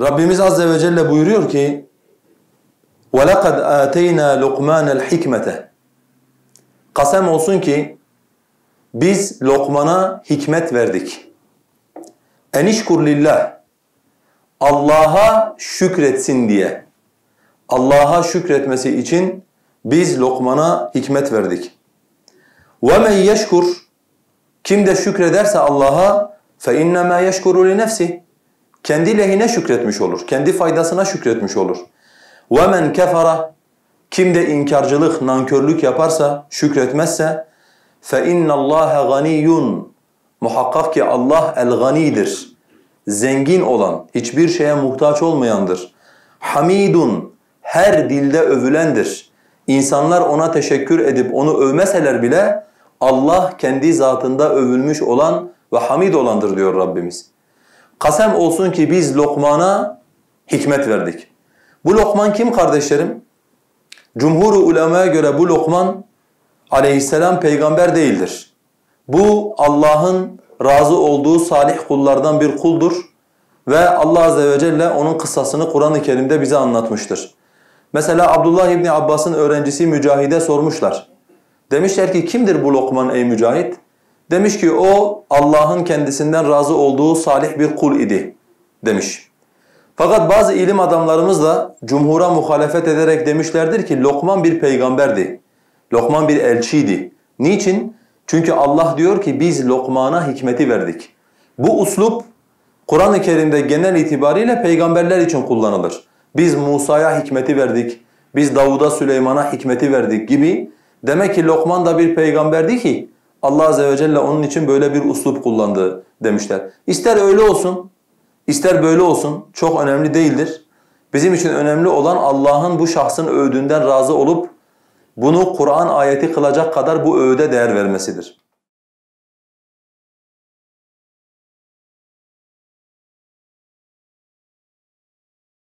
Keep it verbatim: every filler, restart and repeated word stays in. Rabbimiz Azze ve Celle buyuruyor ki وَلَقَدْ آتَيْنَا لُقْمَانَ الْحِكْمَةَ Kasem olsun ki biz Lokman'a hikmet verdik. اَنِشْكُرْ لِلّٰهِ Allah'a şükretsin diye. Allah'a şükretmesi için biz Lokman'a hikmet verdik. وَمَنْ يَشْكُرْ Kim de şükrederse Allah'a فَاِنَّمَا يَشْكُرُ لِنَفْسِهِ Kendi lehine şükretmiş olur, kendi faydasına şükretmiş olur. وَمَنْ كَفَرَ Kim de inkarcılık, nankörlük yaparsa, şükretmezse فَاِنَّ اللّٰهَ غَنِيٌّ Muhakkak ki Allah el-ganidir, zengin olan, hiçbir şeye muhtaç olmayandır. Hamidun, her dilde övülendir. İnsanlar ona teşekkür edip onu övmeseler bile Allah kendi zatında övülmüş olan ve hamid olandır diyor Rabbimiz. Kasem olsun ki biz Lokman'a hikmet verdik. Bu Lokman kim kardeşlerim? Cumhur-u ulemaya göre bu Lokman aleyhisselam peygamber değildir. Bu Allah'ın razı olduğu salih kullardan bir kuldur ve Allah Azze ve Celle onun kıssasını Kur'an-ı Kerim'de bize anlatmıştır. Mesela Abdullah İbni Abbas'ın öğrencisi Mücahid'e sormuşlar. Demişler ki kimdir bu Lokman ey Mücahid? Demiş ki o Allah'ın kendisinden razı olduğu salih bir kul idi demiş. Fakat bazı ilim adamlarımız da cumhura muhalefet ederek demişlerdir ki Lokman bir peygamberdi. Lokman bir elçiydi. Niçin? Çünkü Allah diyor ki biz Lokman'a hikmeti verdik. Bu uslup Kur'an-ı Kerim'de genel itibariyle peygamberler için kullanılır. Biz Musa'ya hikmeti verdik, biz Davud'a, Süleyman'a hikmeti verdik gibi. Demek ki Lokman da bir peygamberdi ki Allah Azze ve Celle onun için böyle bir uslup kullandı demişler. İster öyle olsun, ister böyle olsun çok önemli değildir. Bizim için önemli olan Allah'ın bu şahsın övdüğünden razı olup bunu Kur'an ayeti kılacak kadar bu övde değer vermesidir.